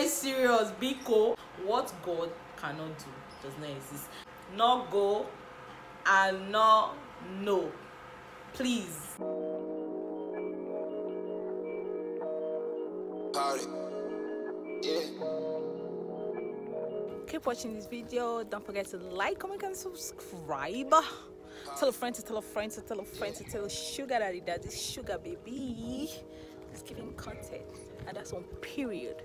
very serious, Biko. What God cannot do does not exist. No go and no no. Please. Party. Yeah. Keep watching this video. Don't forget to like, comment, and subscribe. Tell a friend to tell a friend to tell a friend to tell sugar daddy that this sugar baby is giving content, and that's on period.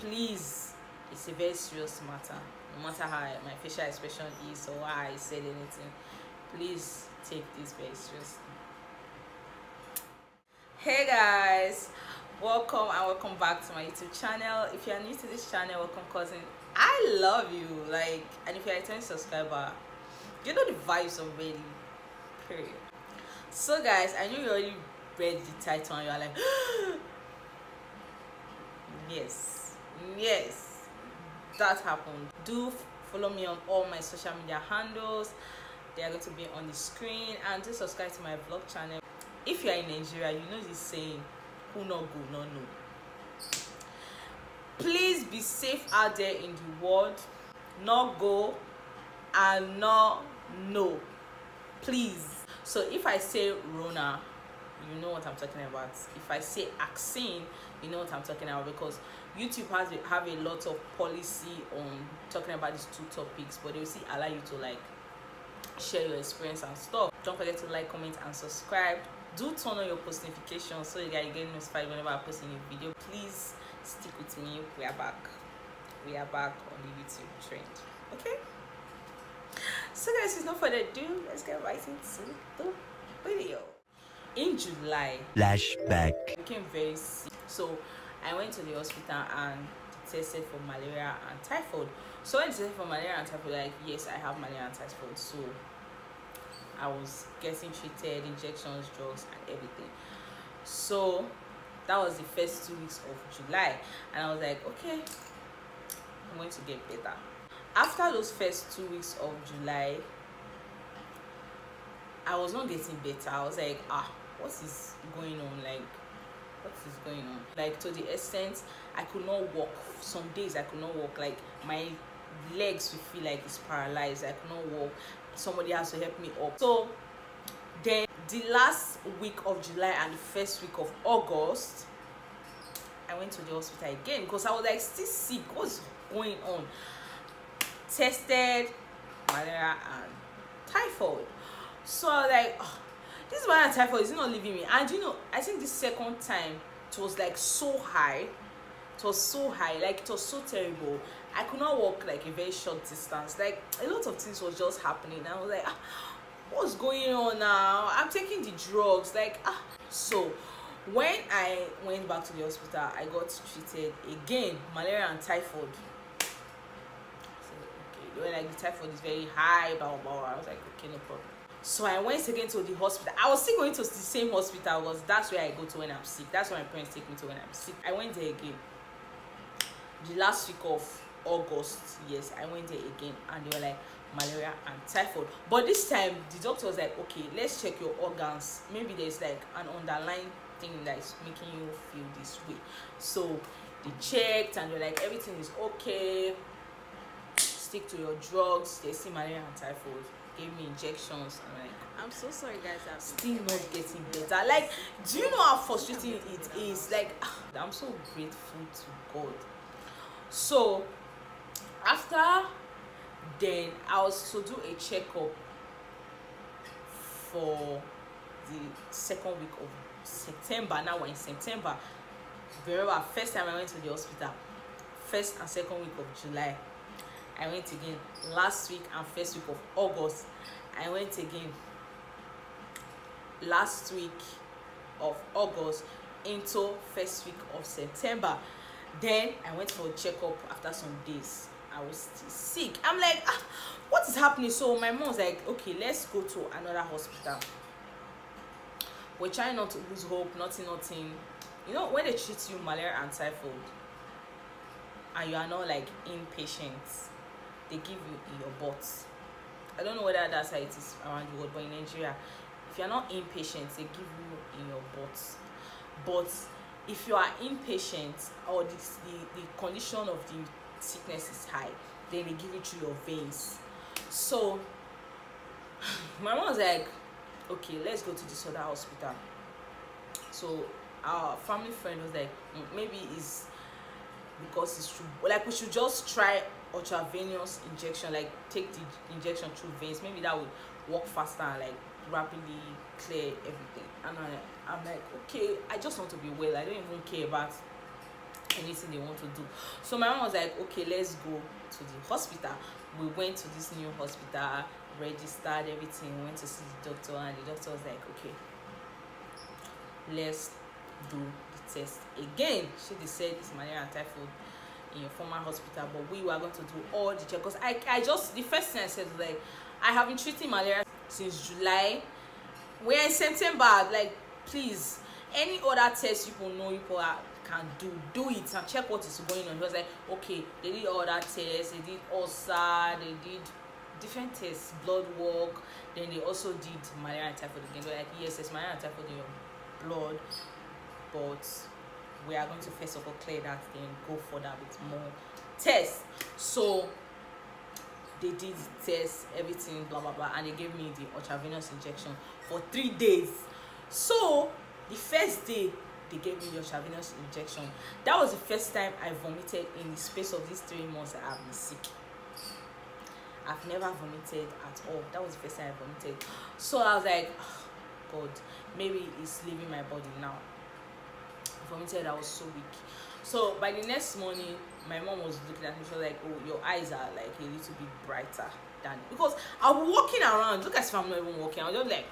Please, it's a very serious matter. No matter how my facial expression is or why I said anything, please take this very seriously. Hey guys, welcome and welcome back to my YouTube channel. If you are new to this channel, welcome cousin. I love you, like, and if you are a returning subscriber, you know the vibes already, period. So guys, I know you already read the title and you are like yes, that happened. Do follow me on all my social media handles. They are going to be on the screen, and do subscribe to my vlog channel. If you are in Nigeria, you know this saying, who no go no no. Please be safe out there in the world. No go and no no, please. So if I say Rona, you know what I'm talking about. If I say vaccine, you know what I'm talking about, because YouTube have a lot of policy on talking about these two topics, but they will still allow you to like share your experience and stuff. Don't forget to like, comment, and subscribe. Do turn on your post notifications so you guys get notified whenever I post a new video. Please stick with me. We are back on the YouTube trend. Okay, so guys, with no further ado, let's get right into the video. In July, flashback, I became very sick, so I went to the hospital and tested for malaria and typhoid. So I tested for malaria and typhoid, like, yes, I have malaria and typhoid. So I was getting treated, injections, drugs, and everything. So that was the first 2 weeks of July, and I was like, okay, I'm going to get better. After those first 2 weeks of July, I was not getting better. I was like, what is going on? Like, what is going on? Like, to the extent I could not walk. Some days I could not walk. Like, my legs would feel like it's paralyzed. I could not walk. Somebody has to help me up. So then the last week of July and the first week of August, I went to the hospital again because I was like still sick. What's going on? Tested malaria and typhoid. So I was like, this malaria and typhoid is not leaving me. And you know, I think the second time it was like so high. It was so high, like it was so terrible. I could not walk like a very short distance. Like a lot of things was just happening. I was like, what's going on now? I'm taking the drugs, like So when I went back to the hospital, I got treated again, malaria and typhoid. So, okay, like the typhoid is very high, blah blah blah. I was like, okay, no problem. So I went again to the hospital. I was still going to the same hospital because that's where I go to when I'm sick. That's where my parents take me to when I'm sick. I went there again. The last week of August, yes, I went there again, and they were like malaria and typhoid. But this time the doctor was like, okay, let's check your organs. Maybe there's like an underlying thing that is making you feel this way. So they checked and they're like, everything is okay. Stick to your drugs. They see malaria and typhoid. Gave me injections. I'm like, I'm so sorry guys, I'm still not getting better. Like, do you know how frustrating it is? Like, I'm so grateful to God. So after then, I was to do a checkup for the second week of September. Now we're in September. Very well, first time I went to the hospital, first and second week of July. I went again last week and first week of August. I went again last week of August into first week of September. Then I went for a checkup after some days. I was still sick. I'm like, what is happening? So my mom's like, okay, let's go to another hospital. We're trying not to lose hope, nothing. You know, when they treat you malaria and typhoid and you are not like inpatient, they give you your butt. I don't know whether that's how it is around the world, but in Nigeria, if you're not inpatient, they give you in your butt. But if you are impatient or the condition of the sickness is high, then they give it to your veins. So my mom was like, okay, let's go to this other hospital. So our family friend was like, maybe it's because it's true, like we should just try ultravenous injection, like take the injection through veins, maybe that would work faster and like rapidly clear everything. And I'm like, okay, I just want to be well, I don't even care about anything they want to do. So my mom was like, okay, let's go to the hospital. We went to this new hospital, registered everything, went to see the doctor, and the doctor was like, okay, let's do the test again. She said it's malaria and typhoid in your former hospital, but we were going to do all the check, because I just, the first thing I said was like, I have been treating malaria since July, we're in September, like please, any other test you know you can do it and check what is going on. He was like, okay, they did all that test, they did ulcer, they did different tests, blood work, then they also did malaria and typhoid again. They're like, yes, it's malaria and typhoid in your blood, but we are going to first of all clear that, then go further with more tests. So they did the test, everything, blah blah blah, and they gave me the ultravenous injection for 3 days. So the first day they gave me the ultravenous injection, that was the first time I vomited in the space of these 3 months that I've been sick. I've never vomited at all. That was the first time I vomited. So I was like, oh God, maybe it's leaving my body now. I vomited, I was so weak. So by the next morning, my mom was looking at me, she was like, oh, your eyes are like a little bit brighter than, because I'll be walking around, look as if I'm not even walking, I'll just like.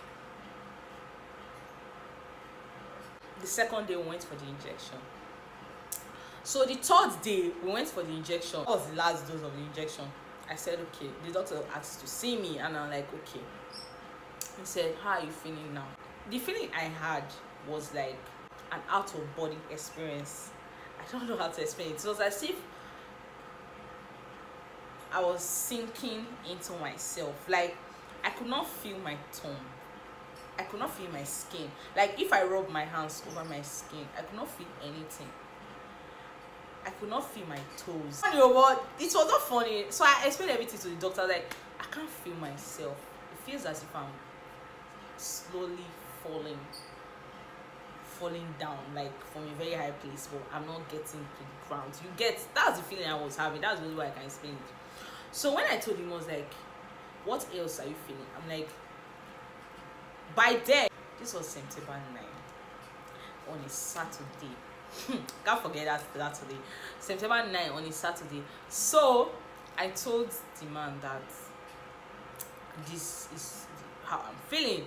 The second day we went for the injection. So the third day we went for the injection. That was the last dose of the injection. I said, okay, the doctor asked to see me, and I'm like, okay. He said, how are you feeling now? The feeling I had was like an out-of-body experience. I don't know how to explain it. It was as if I was sinking into myself. Like, I could not feel my tongue. I could not feel my skin. Like, if I rub my hands over my skin, I could not feel anything. I could not feel my toes. You know what? It was not funny. So I explained everything to the doctor. Like, I can't feel myself. It feels as if I'm slowly falling down, like from a very high place, but I'm not getting to the ground. You get, that's the feeling I was having. That's the only way I can explain it. So when I told him, I was like, what else are you feeling? I'm like, by then, this was September 9 on a Saturday. Can't forget that Saturday. September 9 on a Saturday. So I told the man that this is how I'm feeling.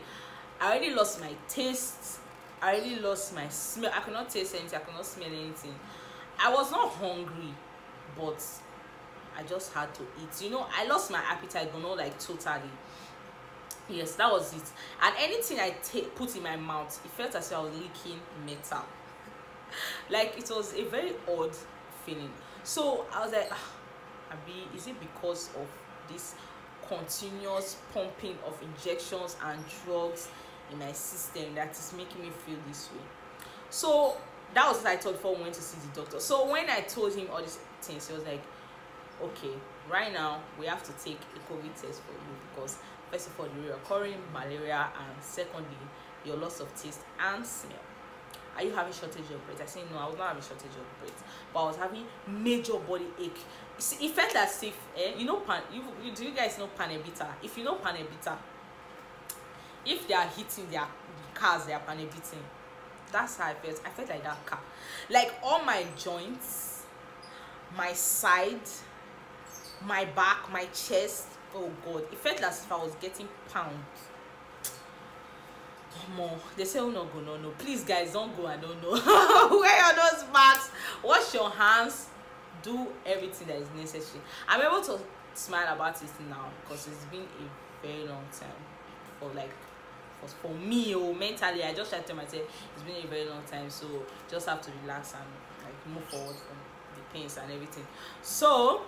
I already lost my taste. I already lost my smell. I could not taste anything. I could not smell anything. I was not hungry, but I just had to eat. You know, I lost my appetite, but not like totally. Yes, that was it. And anything I put in my mouth, it felt as if I was licking metal. Like, it was a very odd feeling. So I was like, Abi, is it because of this continuous pumping of injections and drugs in my system that is making me feel this way? So that was what I thought before we went to see the doctor. So when I told him all these things, he was like, okay, right now we have to take a COVID test for you, because first of all, you're recurring malaria, and secondly, your loss of taste and smell. Are you having shortage of breath? I said, no, I was not having shortage of breath, but I was having major body ache. It felt as if, you know, do you guys know Panebita? If you know Panebita, if they are hitting their cars, they are Panebiting. That's how I felt. I felt like that car. Like, all my joints, my side, my back, my chest, oh God. It felt as if I was getting pounded. More. They say, oh no, go, no, no. Please, guys, don't go. I don't know. Wear all those masks. Wash your hands. Do everything that is necessary. I'm able to smile about it now, because it's been a very long time. For like, for me, mentally, I just try to tell myself it's been a very long time. So just have to relax and like move forward from the pains and everything. So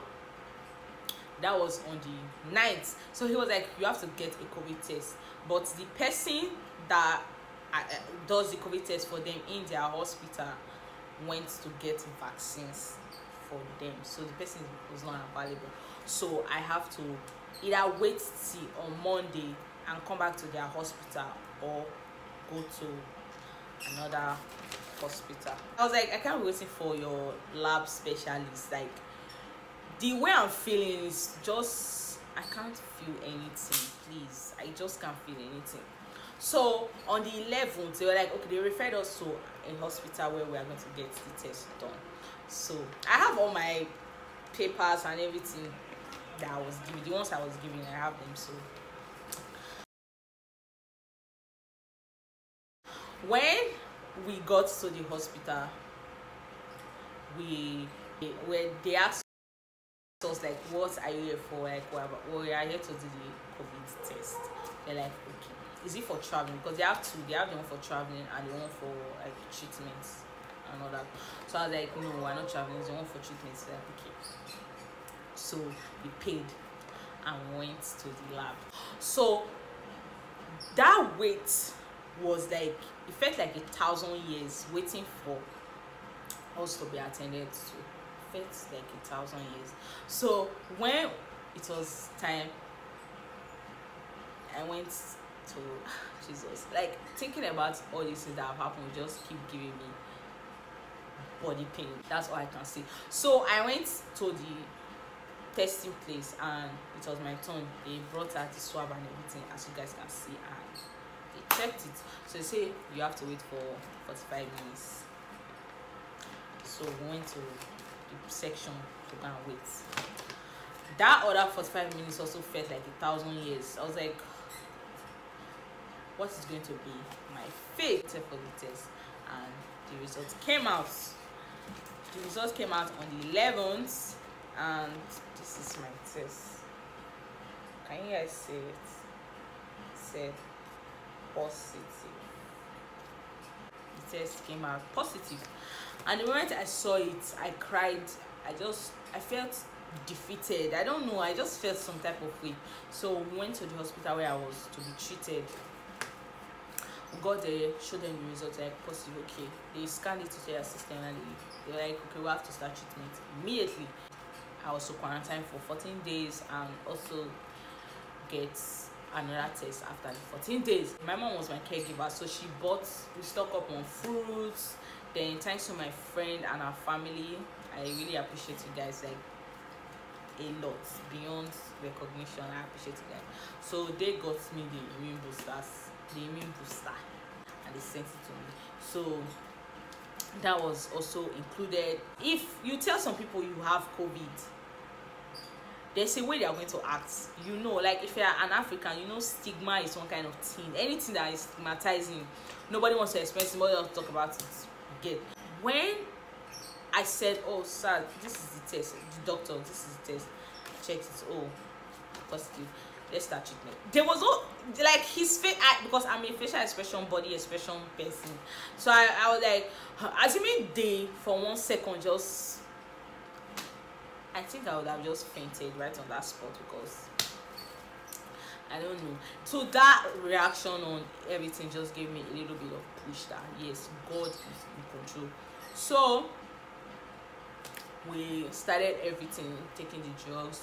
that was on the 9th. So he was like, you have to get a COVID test. But the person that does the COVID test for them in their hospital went to get vaccines for them, so the person was not available. So I have to either wait till on Monday and come back to their hospital or go to another hospital. I was like, I can't wait for your lab specialist. Like, the way I'm feeling is just, I can't feel anything, please. I just can't feel anything. So on the 11th, they were like, okay, they referred us to a hospital where we are going to get the test done. So I have all my papers and everything that I was given, the ones I was given, I have them. So when we got to the hospital, they asked us like, what are you here for? Like, whatever. Well, we are here to do the COVID test. They're like, okay, is it for traveling? Because they have two, they have the one for traveling and the one for like treatments and all that. So I was like, no, we're not traveling, it's the one for treatments. They're like, okay. So we paid and went to the lab. So that wait was like, it felt like 1,000 years waiting for us to be attended to. It felt like 1,000 years. So when it was time, I went to Jesus. Like, thinking about all these things that have happened just keep giving me body pain. That's all I can say. So I went to the testing place and it was my turn. They brought out the swab and everything, as you guys can see, and they checked it. So they say you have to wait for 45 minutes. So we went to the section to go and wait. That other 45 minutes also felt like 1,000 years. I was like, what is going to be my fate for the test? And the results came out. The results came out on the 11th, and this is my test. Can you guys see it? It said positive. The test came out positive, and the moment I saw it, I cried. I felt defeated. I don't know. I just felt some type of way. So we went to the hospital where I was to be treated. Got there, showed them the results, like positive. Okay, they scanned it to their system and they were like, okay, we have to start treatment immediately. I was to quarantine for 14 days and also get another test after the 14 days. My mom was my caregiver, so she bought, we stocked up on fruits. Then, thanks to my friend and her family, I really appreciate you guys, like, a lot beyond recognition. I appreciate you guys. So, they got me the immune boosters. The immune booster, and they sent it to me. So that was also included. If you tell some people you have COVID, there's a way they are going to act. You know, like if you're an African, you know, stigma is one kind of thing. Anything that is stigmatizing, nobody wants to express it, nobody wants to talk about it. You get. When I said, oh, sir, this is the test, the doctor, this is the test, checked it, oh, positive. Let's start treatment. There was no, like, his face, because I'm a facial expression, body expression person. So I was like, assuming they, for 1 second, just, I think I would have just fainted right on that spot because, I don't know. So that reaction on everything just gave me a little bit of push that, yes, God is in control. So we started everything, taking the drugs.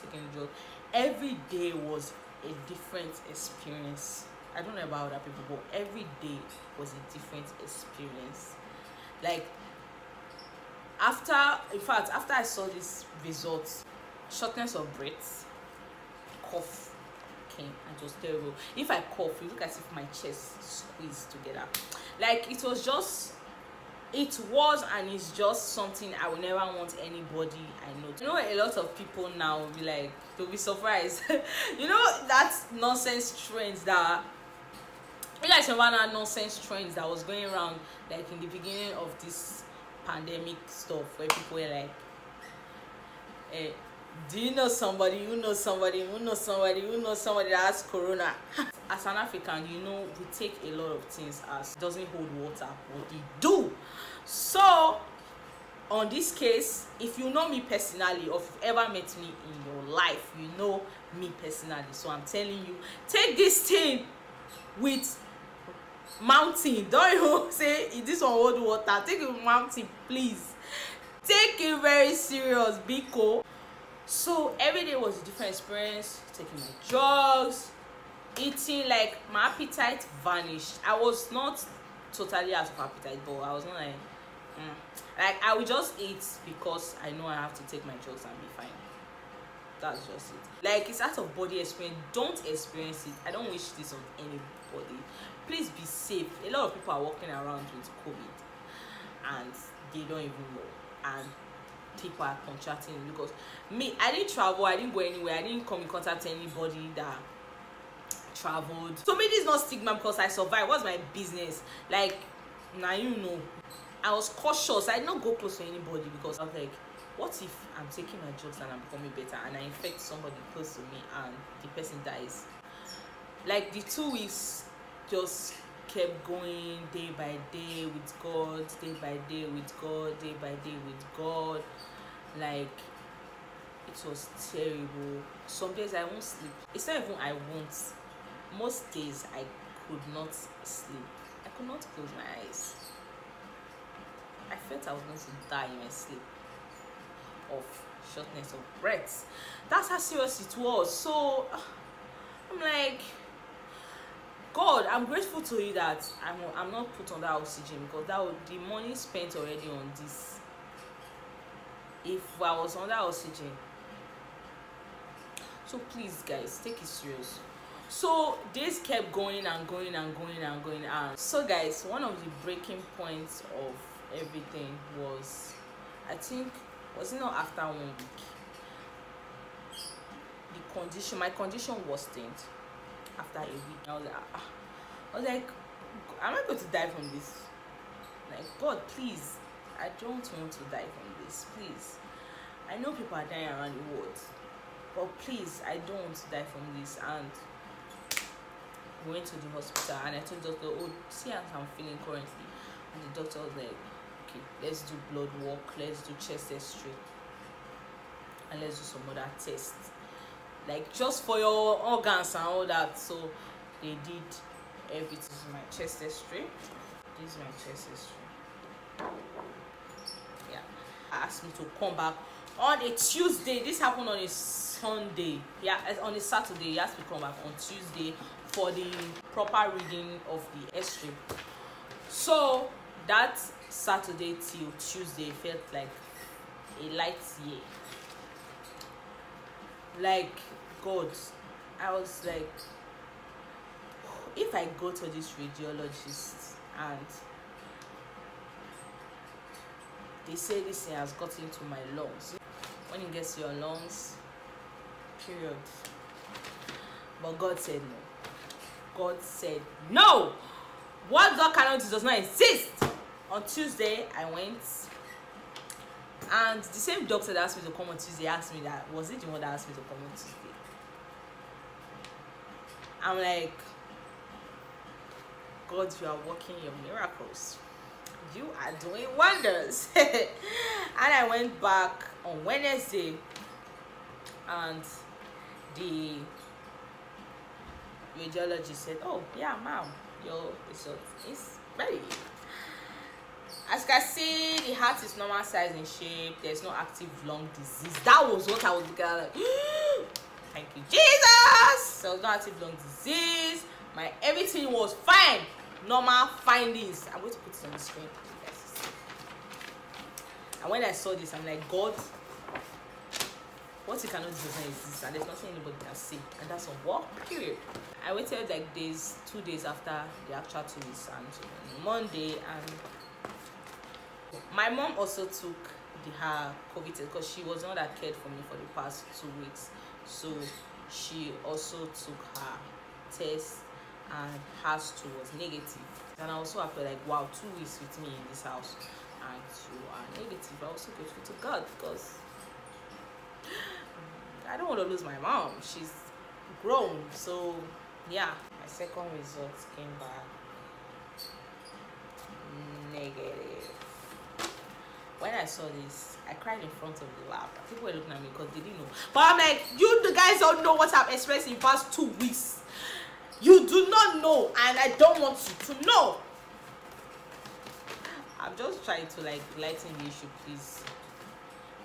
Every day was a different experience. I don't know about other people, but every day was a different experience. Like, in fact, after I saw these results, shortness of breath, cough came, and it was terrible. If I cough, it looked as if my chest squeezed together. Like, it was just, it was and it's just something I will never want anybody I know. You know, a lot of people now will be like, they'll be surprised. You know, that's nonsense trends that, you guys remember that nonsense trends that was going around like in the beginning of this pandemic stuff where people were like, hey, do you know somebody who knows somebody who knows somebody who knows somebody that has corona? As an African, you know, we take a lot of things as doesn't hold water, but we do. So on this case, if you know me personally or if you've ever met me in your life, you know me personally. So I'm telling you, take this thing with mountain. Don't even say this one hold water, take a mountain, please. Take it very serious, Biko. So every day was a different experience. Taking my drugs, eating, like my appetite vanished. I was not totally out of appetite, but I was not like like I will just eat because I know I have to take my drugs and be fine. That's just it. Like, it's out of body experience. Don't experience it. I don't wish this on anybody. Please be safe. A lot of people are walking around with COVID and they don't even know, and people are contracting it. Because me, I didn't travel, I didn't go anywhere, I didn't come in contact with anybody that traveled. So maybe it's not stigma because I survived. What's my business? Like, now you know. I was cautious. I did not go close to anybody because I was like, what if I'm taking my drugs and I'm becoming better and I infect somebody close to me and the person dies? Like, the 2 weeks just kept going day by day with God, day by day with God, day by day with God. Like, it was terrible. Some days I won't sleep. It's not even I won't. Most days I could not sleep. I could not close my eyes. I felt I was going to die in my sleep of shortness of breath. That's how serious it was. So I'm like, God, I'm grateful to you that I'm not put on that oxygen, because that would, the money spent already on this. If I was on that oxygen. So please guys, take it serious. So days kept going and going and going and going. And so guys, one of the breaking points of everything was, I think, was it not after 1 week? The condition, my condition worsened after a week. I was like, am I going to die from this? Like, God, please, I don't want to die from this, please. I know people are dying around the world, but please, I don't want to die from this. And we went to the hospital and I told the doctor, oh, see how I'm feeling currently. And the doctor was like, okay, let's do blood work, let's do chest x-ray, and let's do some other tests, like just for your organs and all that. So they did everything. This is my chest x-ray. This is my chest x-ray. Yeah, asked me to come back on a Tuesday. This happened on a Sunday. Yeah, on a Saturday. He asked me to come back on Tuesday for the proper reading of the x-ray. So that Saturday till Tuesday felt like a light year. Like, God, I was like, if I go to this radiologist and they say this thing has gotten into my lungs, when it gets to your lungs, period. But God said no. God said no. What God cannot do does not exist. On Tuesday, I went, and the same doctor that asked me to come on Tuesday asked me that, was it the one that asked me to come on Tuesday? I'm like, God, you are working your miracles. You are doing wonders. And I went back on Wednesday, and the radiologist said, oh, yeah, ma'am, your result is ready. As you can see, the heart is normal size and shape. There's no active lung disease. That was what I was looking at. Like, thank you, Jesus. There was no active lung disease. My everything was fine. Normal findings. I'm going to put this on the screen. And when I saw this, I'm like, God, what you cannot do doesn't exist, and there's nothing anybody can say, and that's a work, period. I waited like days, 2 days after the actual 2 weeks, and Monday, and my mom also took her COVID test because she was not that cared for me for the past 2 weeks, so she also took her test, and hers too was negative. And I also felt like, wow, 2 weeks with me in this house, and you are negative. I also grateful to God because I don't want to lose my mom. She's grown. So yeah, my second result came back negative. When I saw this, I cried in front of the lab. People were looking at me because they didn't know. But I'm like, you guys don't know what I've experienced in the past 2 weeks. You do not know, and I don't want you to know. I'm just trying to like lighten the issue, please.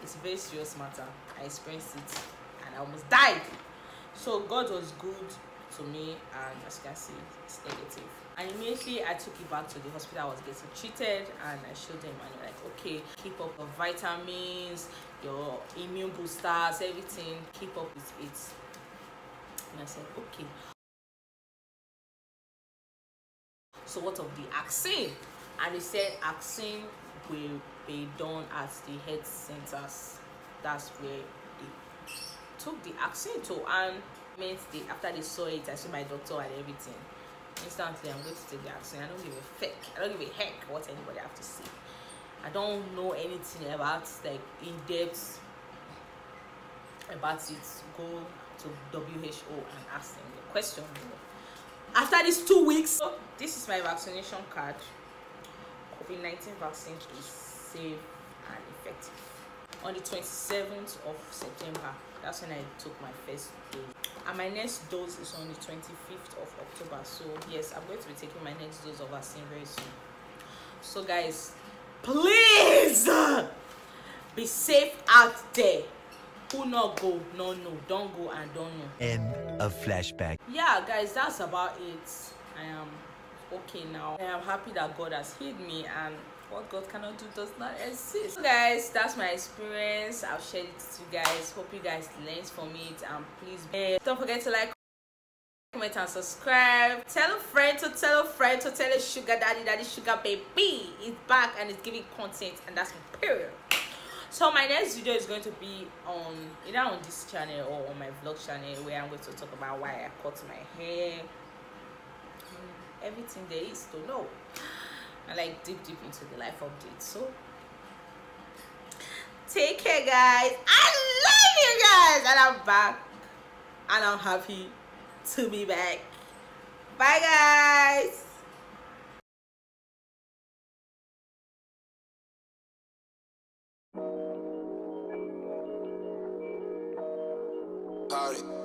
It's a very serious matter. I experienced it and I almost died. So God was good to me, and as you can see, it's negative. And immediately I took it back to the hospital I was getting treated, and I showed them, and they're like, okay, keep up your vitamins, your immune boosters, everything, keep up with it. And I said, okay. So what of the vaccine? And they said vaccine will be done at the health centers. That's where they took the vaccine to, and after they saw it, I saw my doctor and everything. Instantly, I'm going to take the vaccine. I don't give a fuck. I don't give a heck what anybody have to say. I don't know anything about, like, in depth about it. Go to WHO and ask them the question. After these 2 weeks, so this is my vaccination card. COVID-19 vaccine is safe and effective. On the 27th of September, that's when I took my first dose. And my next dose is on the 25th of October. So yes, I'm going to be taking my next dose of vaccine very soon. So guys, please be safe out there. Who not go, no, no, don't go and don't know. End of flashback. Yeah, guys, that's about it. I am okay now. I am happy that God has healed me, and what God cannot do does not exist. So guys, that's my experience. I've shared it to you guys. Hope you guys learned from it, and please don't forget to like, comment and subscribe. Tell a friend to tell a friend to tell a sugar daddy that the sugar baby is back and it's giving content, and that's my period. So my next video is going to be on either on this channel or on my vlog channel, where I'm going to talk about why I cut my hair, everything there is to know, and like deep into the life update. So take care, guys. I love you guys, and I'm back, and I'm happy to be back. Bye, guys. Party.